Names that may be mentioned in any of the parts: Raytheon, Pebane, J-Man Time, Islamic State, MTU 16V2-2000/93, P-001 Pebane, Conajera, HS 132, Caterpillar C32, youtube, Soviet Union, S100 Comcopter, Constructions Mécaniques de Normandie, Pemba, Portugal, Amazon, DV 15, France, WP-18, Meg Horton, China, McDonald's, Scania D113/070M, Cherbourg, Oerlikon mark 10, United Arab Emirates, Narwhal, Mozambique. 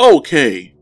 Okay,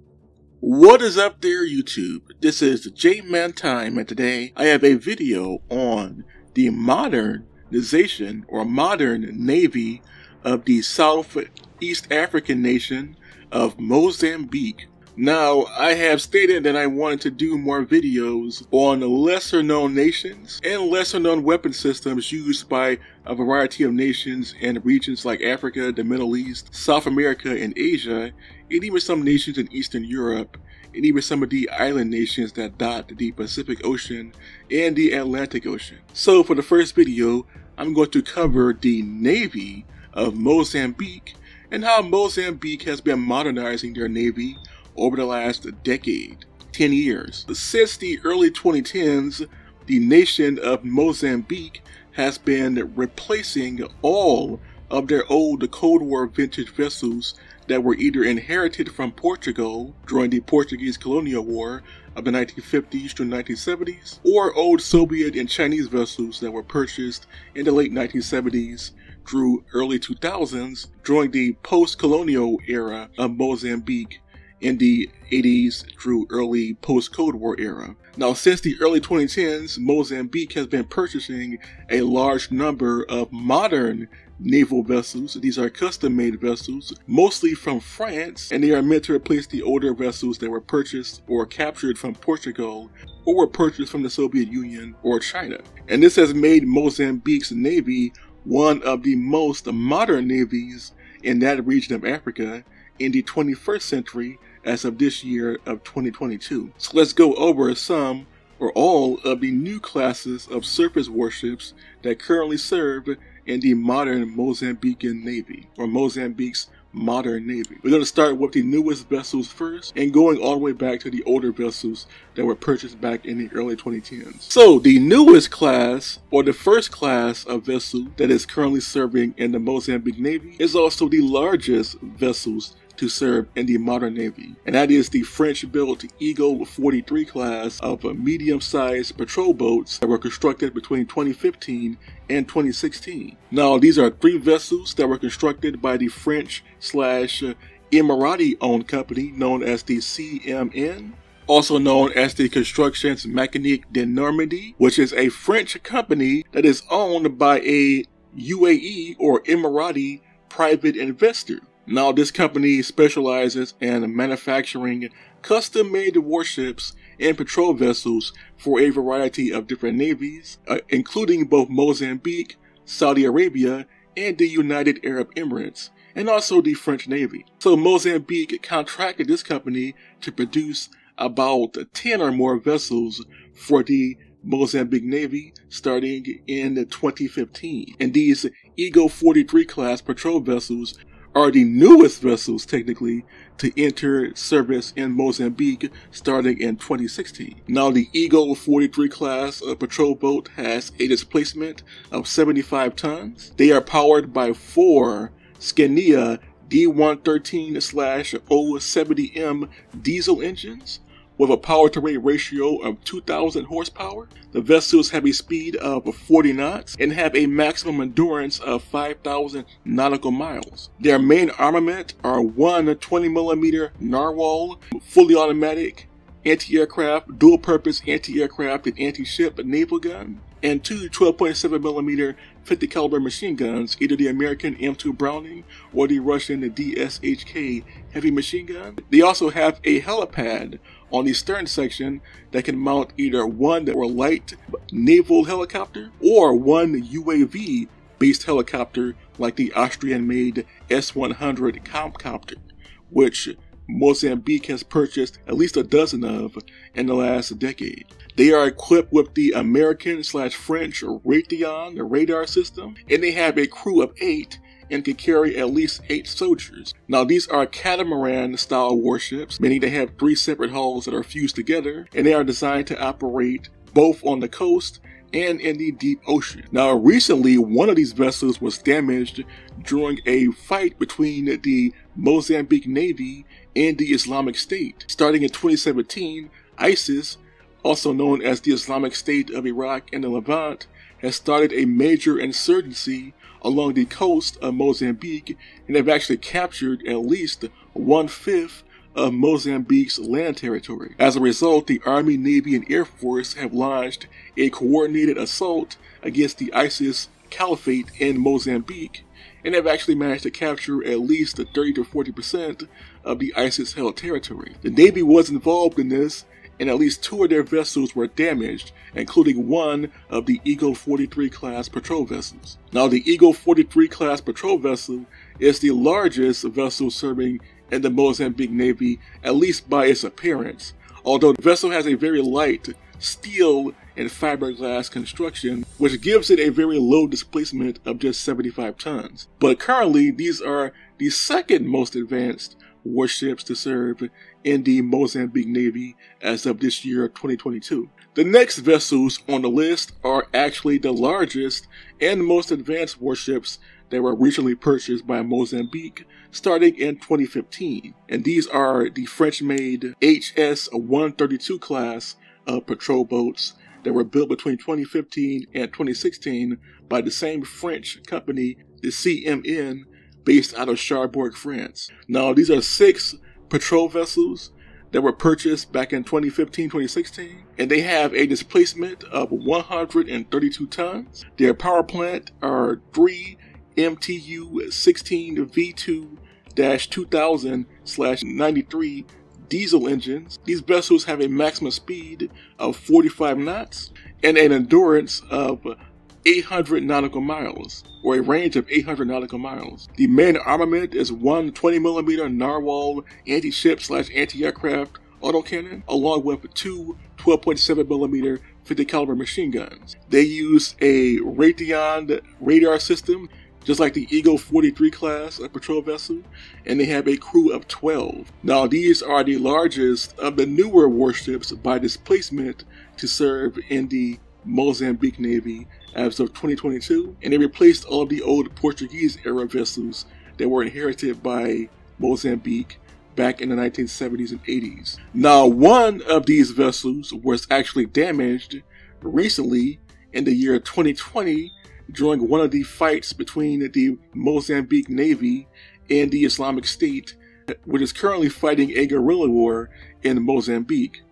what is up there YouTube? This is the J-Man Time, and today I have a video on the modernization or modern navy of the Southeast African nation of Mozambique. Now, I have stated that I wanted to do more videos on lesser known nations and lesser known weapon systems used by a variety of nations and regions like Africa, the Middle East, South America, and Asia, and even some nations in Eastern Europe, and even some of the island nations that dot the Pacific Ocean and the Atlantic Ocean. So for the first video, I'm going to cover the Navy of Mozambique and how Mozambique has been modernizing their Navy over the last decade, 10 years. Since the early 2010s, the nation of Mozambique has been replacing all of their old Cold War vintage vessels that were either inherited from Portugal during the Portuguese colonial war of the 1950s through 1970s, or old Soviet and Chinese vessels that were purchased in the late 1970s through early 2000s during the post-colonial era of Mozambique in the 80s through early post-Cold War era. Now, since the early 2010s, Mozambique has been purchasing a large number of modern naval vessels. These are custom-made vessels, mostly from France, and they are meant to replace the older vessels that were purchased or captured from Portugal or were purchased from the Soviet Union or China. And this has made Mozambique's navy one of the most modern navies in that region of Africa in the 21st century as of this year of 2022. So let's go over some or all of the new classes of surface warships that currently serve in the modern Mozambican Navy, or Mozambique's modern navy. We're going to start with the newest vessels first, and going all the way back to the older vessels that were purchased back in the early 2010s. So the newest class, or the first class of vessel that is currently serving in the Mozambique Navy, is also the largest vessels to serve in the modern navy, and that is the French-built Eagle 43 class of medium-sized patrol boats that were constructed between 2015 and 2016. Now, these are three vessels that were constructed by the French/Emirati-owned company known as the CMN, also known as the Constructions Mécaniques de Normandie, which is a French company that is owned by a UAE or Emirati private investor. Now, this company specializes in manufacturing custom-made warships and patrol vessels for a variety of different navies, including both Mozambique, Saudi Arabia, and the United Arab Emirates, and also the French Navy. So Mozambique contracted this company to produce about 10 or more vessels for the Mozambique Navy starting in 2015. And these Eagle 43 class patrol vessels are the newest vessels technically to enter service in Mozambique starting in 2016. Now, the Eagle 43 class patrol boat has a displacement of 75 tons. They are powered by four Scania D113/070M diesel engines with a power-to-weight ratio of 2,000 horsepower. The vessels have a speed of 40 knots and have a maximum endurance of 5,000 nautical miles. Their main armament are one 20mm Narwhal, fully automatic anti-aircraft, dual-purpose anti-aircraft and anti-ship naval gun, and two 12.7mm 50 caliber machine guns, either the American M2 Browning or the Russian DSHK heavy machine gun. They also have a helipad on the stern section that can mount either one or light naval helicopter or one UAV based helicopter like the Austrian-made S100 Comcopter, which Mozambique has purchased at least a dozen of in the last decade. They are equipped with the American/French Raytheon radar system, and they have a crew of 8 and can carry at least 8 soldiers. Now, these are catamaran-style warships, meaning they have 3 separate hulls that are fused together, and they are designed to operate both on the coast and in the deep ocean. Now, recently, one of these vessels was damaged during a fight between the Mozambique Navy and the Islamic State. Starting in 2017, ISIS, also known as the Islamic State of Iraq and the Levant, has started a major insurgency along the coast of Mozambique, and have actually captured at least 1/5 of Mozambique's land territory. As a result, the Army, Navy, and Air Force have launched a coordinated assault against the ISIS caliphate in Mozambique, and have actually managed to capture at least 30 to 40% of the ISIS-held territory. The Navy was involved in this, and at least two of their vessels were damaged, including one of the Eagle 43 class patrol vessels. Now, the Eagle 43 class patrol vessel is the largest vessel serving in the Mozambique Navy, at least by its appearance, although the vessel has a very light steel and fiberglass construction, which gives it a very low displacement of just 75 tons. But currently, these are the second most advanced warships to serve in the Mozambique Navy as of this year, 2022. The next vessels on the list are actually the largest and most advanced warships that were recently purchased by Mozambique starting in 2015. And these are the French-made HS 132 class of patrol boats that were built between 2015 and 2016 by the same French company, the CMN, based out of Cherbourg, France. Now, these are 6 patrol vessels that were purchased back in 2015-2016, and they have a displacement of 132 tons. Their power plant are 3 MTU 16V2-2000/93 diesel engines. These vessels have a maximum speed of 45 knots and an endurance of 800 nautical miles, or a range of 800 nautical miles. The main armament is one 20mm Narwhal anti-ship/anti-aircraft autocannon, along with two 12.7mm 50 caliber machine guns. They use a Raytheon radar system, just like the Eagle 43 class of patrol vessel, and they have a crew of 12. Now, these are the largest of the newer warships by displacement to serve in the Mozambique Navy as of 2022, and they replaced all of the old Portuguese era vessels that were inherited by Mozambique back in the 1970s and 80s. Now, one of these vessels was actually damaged recently in the year 2020 during one of the fights between the Mozambique Navy and the Islamic State, which is currently fighting a guerrilla war in Mozambique.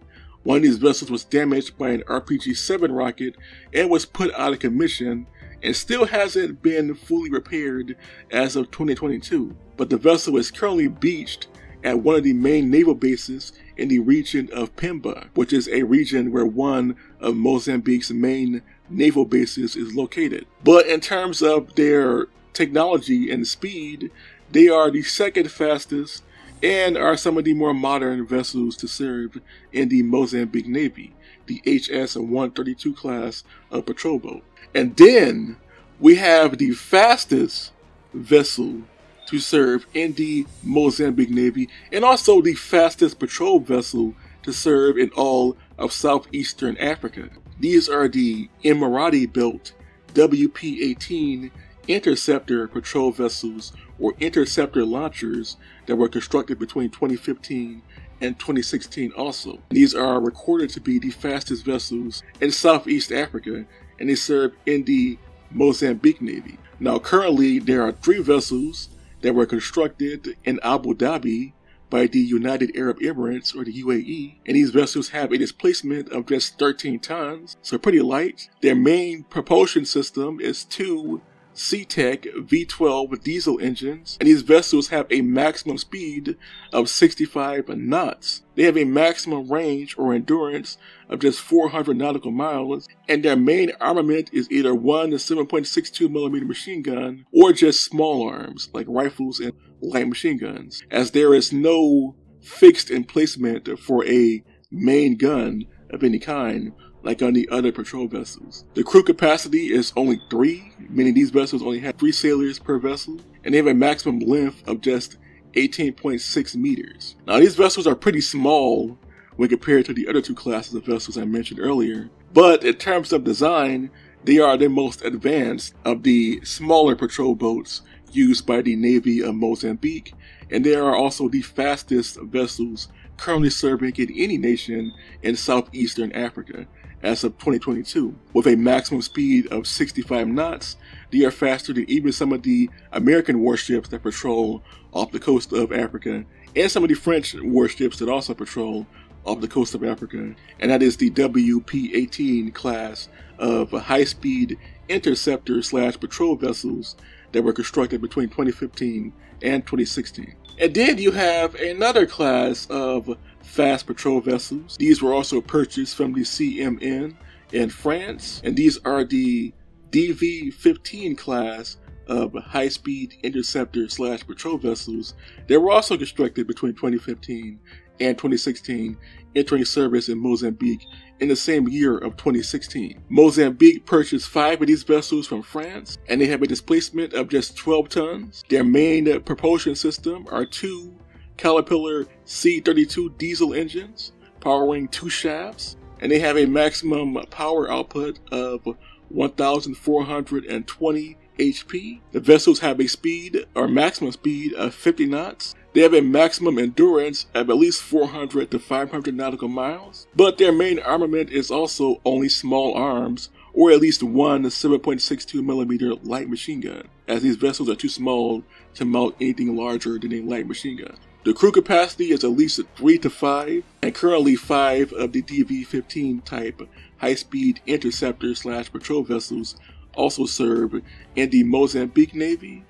One of these vessels was damaged by an RPG-7 rocket and was put out of commission, and still hasn't been fully repaired as of 2022. But the vessel is currently beached at one of the main naval bases in the region of Pemba, which is a region where one of Mozambique's main naval bases is located. But in terms of their technology and speed, they are the second fastest and are some of the more modern vessels to serve in the Mozambique Navy, the HS-132 class of patrol boat. And then we have the fastest vessel to serve in the Mozambique Navy, and also the fastest patrol vessel to serve in all of southeastern Africa. These are the Emirati-built WP-18 interceptor patrol vessels, or interceptor launchers, that were constructed between 2015 and 2016 also. These are recorded to be the fastest vessels in Southeast Africa, and they serve in the Mozambique Navy. Now, currently, there are 3 vessels that were constructed in Abu Dhabi by the United Arab Emirates, or the UAE, and these vessels have a displacement of just 13 tons, so pretty light. Their main propulsion system is 2 C-Tech V-12 diesel engines, and these vessels have a maximum speed of 65 knots. They have a maximum range or endurance of just 400 nautical miles, and their main armament is either one 7.62mm machine gun or just small arms like rifles and light machine guns, as there is no fixed emplacement for a main gun of any kind like on the other patrol vessels. The crew capacity is only 3, meaning these vessels only have 3 sailors per vessel, and they have a maximum length of just 18.6 meters. Now, these vessels are pretty small when compared to the other 2 classes of vessels I mentioned earlier, but in terms of design, they are the most advanced of the smaller patrol boats used by the Navy of Mozambique, and they are also the fastest vessels currently serving in any nation in southeastern Africa as of 2022. With a maximum speed of 65 knots, they are faster than even some of the American warships that patrol off the coast of Africa and some of the French warships that also patrol off the coast of Africa, and that is the WP-18 class of high-speed interceptor / patrol vessels that were constructed between 2015 and 2016. And then you have another class of fast patrol vessels. These were also purchased from the CMN in France, and these are the DV 15 class of high-speed interceptor / patrol vessels that were also constructed between 2015 and 2016, entering service in Mozambique in the same year of 2016. Mozambique purchased 5 of these vessels from France, and they have a displacement of just 12 tons. Their main propulsion system are 2 Caterpillar C32 diesel engines powering 2 shafts, and they have a maximum power output of 1,420 HP. The vessels have a speed or maximum speed of 50 knots. They have a maximum endurance of at least 400 to 500 nautical miles, but their main armament is also only small arms, or at least one 7.62mm light machine gun, as these vessels are too small to mount anything larger than a light machine gun. The crew capacity is at least 3 to 5, and currently 5 of the DV-15 type high-speed interceptor / patrol vessels also served in the Mozambique Navy,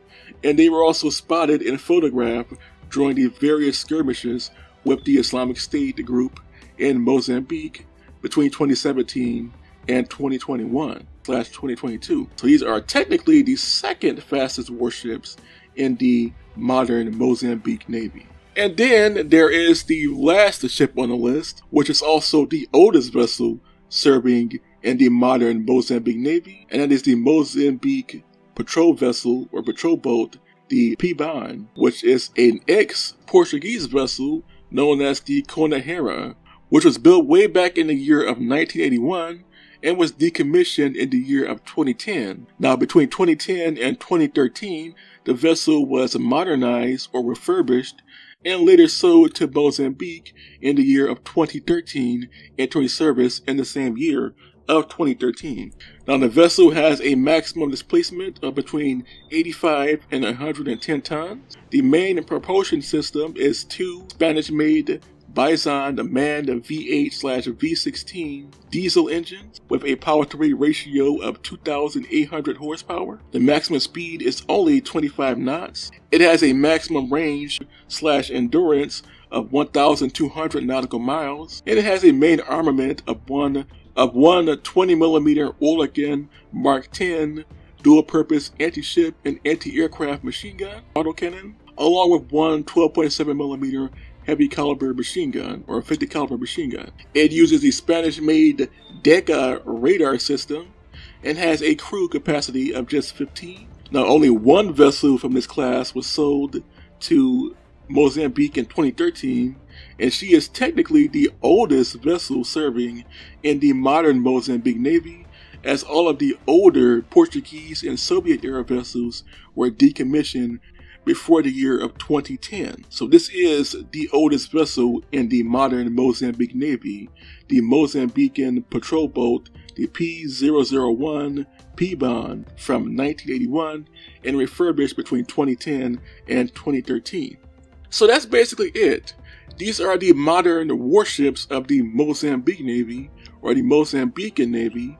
and they were also spotted and photographed during the various skirmishes with the Islamic State group in Mozambique between 2017 and 2021/2022. So these are technically the second fastest warships in the modern Mozambique Navy. And then there is the last ship on the list, which is also the oldest vessel serving in the modern Mozambique Navy, and that is the Mozambique patrol vessel or patrol boat, the Pebane, which is an ex-Portuguese vessel known as the Conajera, which was built way back in the year of 1981 and was decommissioned in the year of 2010. Now, between 2010 and 2013, the vessel was modernized or refurbished and later sold to Mozambique in the year of 2013, entering service in the same year of 2013. Now, the vessel has a maximum displacement of between 85 and 110 tons. The main propulsion system is 2 Spanish-made Bison manned v8/v16 diesel engines with a power-to-weight ratio of 2,800 horsepower. The maximum speed is only 25 knots. It has a maximum range / endurance of 1,200 nautical miles, and it has a main armament of one 20mm Oerlikon Mark 10 dual-purpose anti-ship and anti-aircraft machine gun autocannon, along with one 12.7mm heavy caliber machine gun or 50 caliber machine gun. It uses the Spanish-made DECA radar system and has a crew capacity of just 15. Now, only one vessel from this class was sold to Mozambique in 2013, and she is technically the oldest vessel serving in the modern Mozambique Navy, as all of the older Portuguese and Soviet-era vessels were decommissioned before the year of 2010. So this is the oldest vessel in the modern Mozambique Navy, the Mozambican patrol boat, the P-001 Pebane, from 1981 and refurbished between 2010 and 2013. So that's basically it. These are the modern warships of the Mozambique Navy, or the Mozambican Navy,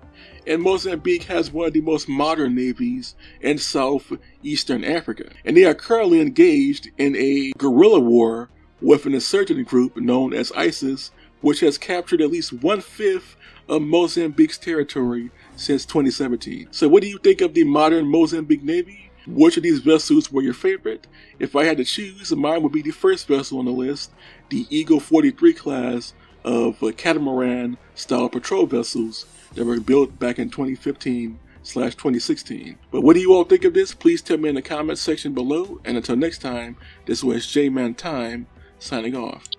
and Mozambique has one of the most modern navies in southeastern Africa. And they are currently engaged in a guerrilla war with an insurgent group known as ISIS, which has captured at least 1/5 of Mozambique's territory since 2017. So what do you think of the modern Mozambique Navy? Which of these vessels were your favorite? If I had to choose, mine would be the first vessel on the list, the Eagle 43 class of catamaran-style patrol vessels that were built back in 2015/2016. But what do you all think of this? Please tell me in the comments section below. And until next time, this was J-Man Time, signing off.